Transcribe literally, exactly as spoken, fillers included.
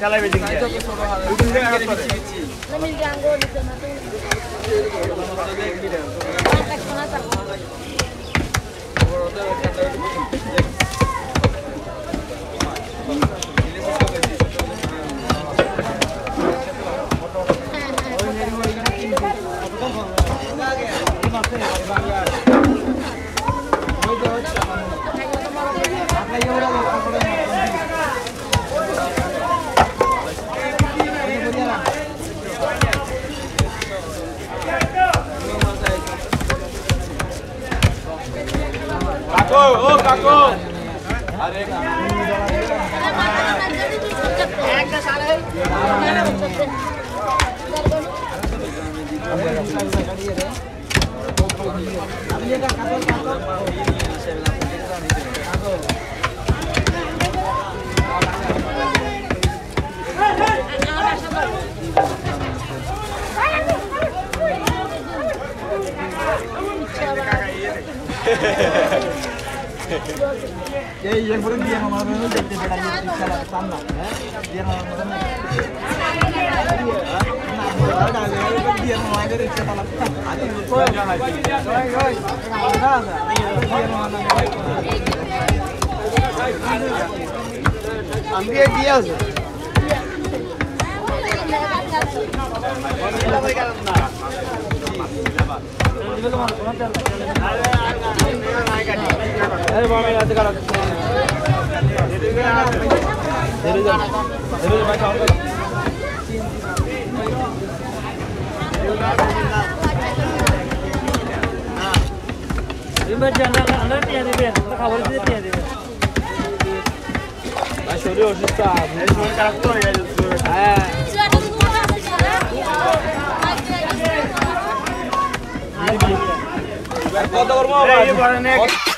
Tell everything there. We can get out of it. Let me go and go with the material. Oh, Kako! Ya, ya por el día mamá me dice que se la tanda, ¿eh? Día mamá me dice. Ah, dale, el día mamá me dice que está la tanda. Aquí no puedo ganar. Voy, voy. Nada. Día mamá me dice. Ambie días. Hola, voy ganando. अरे बाबा याद करा तेरे का तेरे का तेरे का बैठा होगा हां रिमेट जाना अंदर दिया दे तो खबर दे दिया दे भाई छोरी और इसका मेरे को करता है हां ये बात और मां बात